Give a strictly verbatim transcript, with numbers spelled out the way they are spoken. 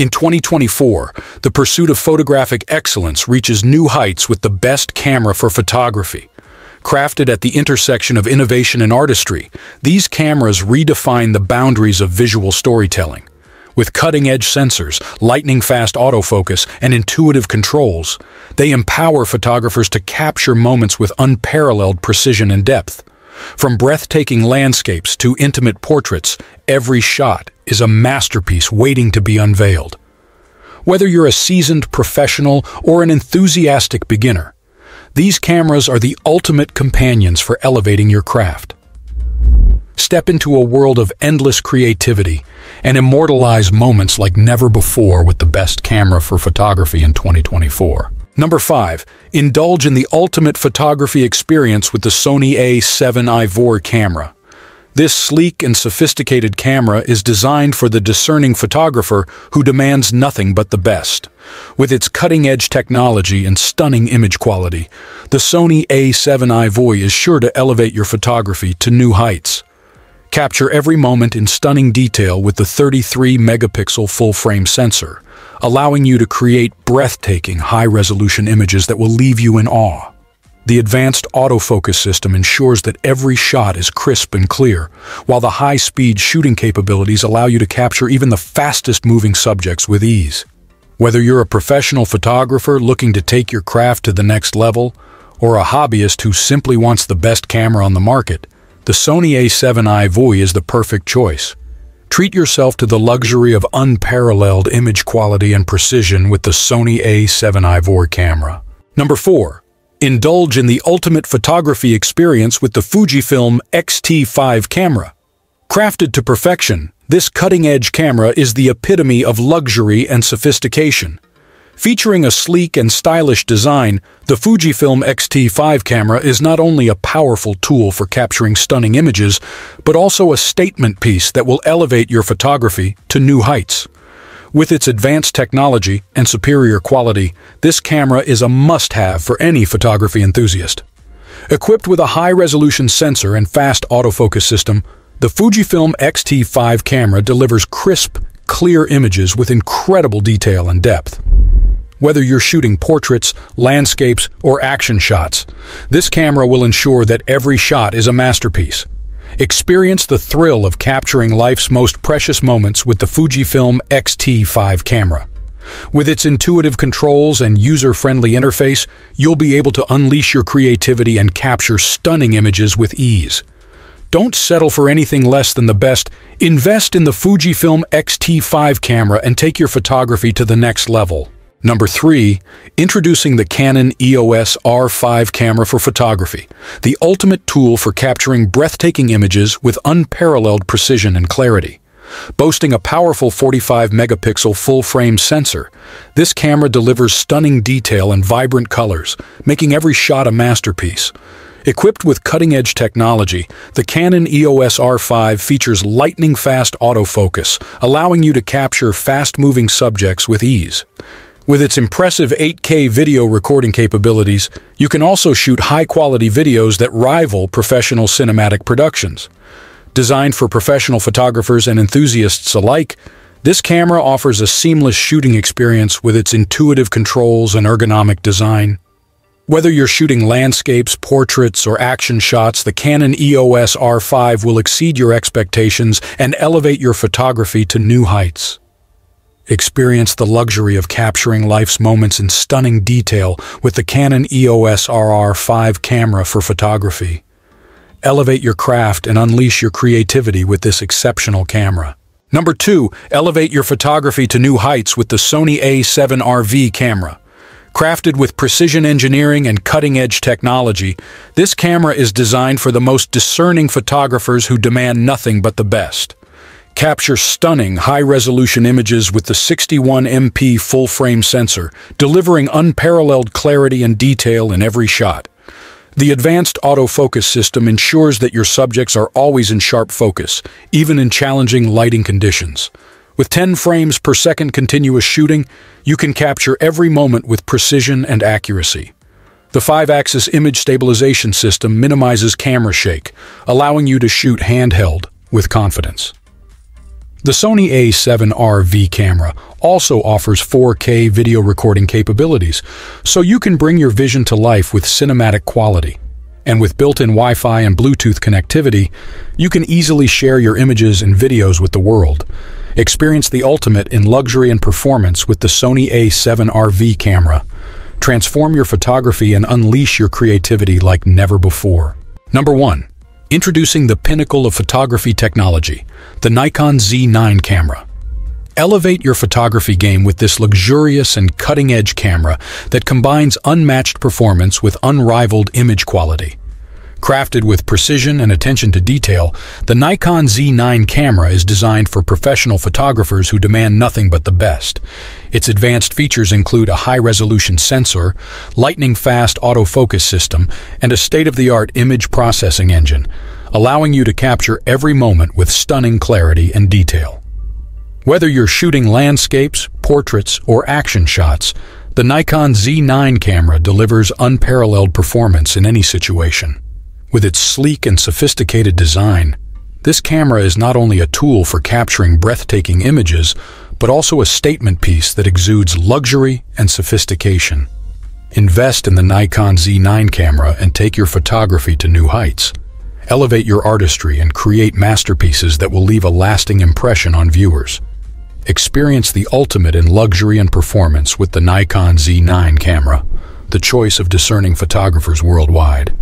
In twenty twenty-four, the pursuit of photographic excellence reaches new heights with the best camera for photography. Crafted at the intersection of innovation and artistry, these cameras redefine the boundaries of visual storytelling. With cutting-edge sensors, lightning-fast autofocus, and intuitive controls, they empower photographers to capture moments with unparalleled precision and depth. From breathtaking landscapes to intimate portraits, every shot is a masterpiece waiting to be unveiled. Whether you're a seasoned professional or an enthusiastic beginner, these cameras are the ultimate companions for elevating your craft. Step into a world of endless creativity and immortalize moments like never before with the best camera for photography in twenty twenty-four. Number five. Indulge in the ultimate photography experience with the Sony A seven I V camera. This sleek and sophisticated camera is designed for the discerning photographer who demands nothing but the best. With its cutting-edge technology and stunning image quality, the Sony A seven I V is sure to elevate your photography to new heights. Capture every moment in stunning detail with the thirty-three megapixel full-frame sensor, allowing you to create breathtaking, high-resolution images that will leave you in awe. The advanced autofocus system ensures that every shot is crisp and clear, while the high-speed shooting capabilities allow you to capture even the fastest-moving subjects with ease. Whether you're a professional photographer looking to take your craft to the next level, or a hobbyist who simply wants the best camera on the market, the Sony A seven I V is the perfect choice. Treat yourself to the luxury of unparalleled image quality and precision with the Sony A seven I V camera. Number four. Indulge in the ultimate photography experience with the Fujifilm X T five camera. Crafted to perfection, this cutting-edge camera is the epitome of luxury and sophistication. Featuring a sleek and stylish design, the Fujifilm X T five camera is not only a powerful tool for capturing stunning images, but also a statement piece that will elevate your photography to new heights. With its advanced technology and superior quality, this camera is a must-have for any photography enthusiast. Equipped with a high-resolution sensor and fast autofocus system, the Fujifilm X T five camera delivers crisp, clear images with incredible detail and depth. Whether you're shooting portraits, landscapes, or action shots, this camera will ensure that every shot is a masterpiece. Experience the thrill of capturing life's most precious moments with the Fujifilm X T five camera. With its intuitive controls and user-friendly interface, you'll be able to unleash your creativity and capture stunning images with ease. Don't settle for anything less than the best. Invest in the Fujifilm X T five camera and take your photography to the next level. Number three. Introducing the Canon E O S R five camera for photography, the ultimate tool for capturing breathtaking images with unparalleled precision and clarity. Boasting a powerful forty-five megapixel full-frame sensor, this camera delivers stunning detail and vibrant colors, making every shot a masterpiece. Equipped with cutting-edge technology, the Canon E O S R five features lightning-fast autofocus, allowing you to capture fast-moving subjects with ease. With its impressive eight K video recording capabilities, you can also shoot high-quality videos that rival professional cinematic productions. Designed for professional photographers and enthusiasts alike, this camera offers a seamless shooting experience with its intuitive controls and ergonomic design. Whether you're shooting landscapes, portraits, or action shots, the Canon E O S R five will exceed your expectations and elevate your photography to new heights. Experience the luxury of capturing life's moments in stunning detail with the Canon E O S R five camera for photography. Elevate your craft and unleash your creativity with this exceptional camera. Number two. Elevate your photography to new heights with the Sony A seven R V camera. Crafted with precision engineering and cutting-edge technology, this camera is designed for the most discerning photographers who demand nothing but the best. Capture stunning, high-resolution images with the sixty-one megapixel full-frame sensor, delivering unparalleled clarity and detail in every shot. The advanced autofocus system ensures that your subjects are always in sharp focus, even in challenging lighting conditions. With ten frames per second continuous shooting, you can capture every moment with precision and accuracy. The five-axis image stabilization system minimizes camera shake, allowing you to shoot handheld with confidence. The Sony A seven R V camera also offers four K video recording capabilities, so you can bring your vision to life with cinematic quality. And with built-in Wi-Fi and Bluetooth connectivity, you can easily share your images and videos with the world. Experience the ultimate in luxury and performance with the Sony A seven R V camera. Transform your photography and unleash your creativity like never before. Number one. Introducing the pinnacle of photography technology, the Nikon Z nine camera. Elevate your photography game with this luxurious and cutting-edge camera that combines unmatched performance with unrivaled image quality. Crafted with precision and attention to detail, the Nikon Z nine camera is designed for professional photographers who demand nothing but the best. Its advanced features include a high-resolution sensor, lightning-fast autofocus system, and a state-of-the-art image processing engine, allowing you to capture every moment with stunning clarity and detail. Whether you're shooting landscapes, portraits, or action shots, the Nikon Z nine camera delivers unparalleled performance in any situation. With its sleek and sophisticated design, this camera is not only a tool for capturing breathtaking images, but also a statement piece that exudes luxury and sophistication. Invest in the Nikon Z nine camera and take your photography to new heights. Elevate your artistry and create masterpieces that will leave a lasting impression on viewers. Experience the ultimate in luxury and performance with the Nikon Z nine camera, the choice of discerning photographers worldwide.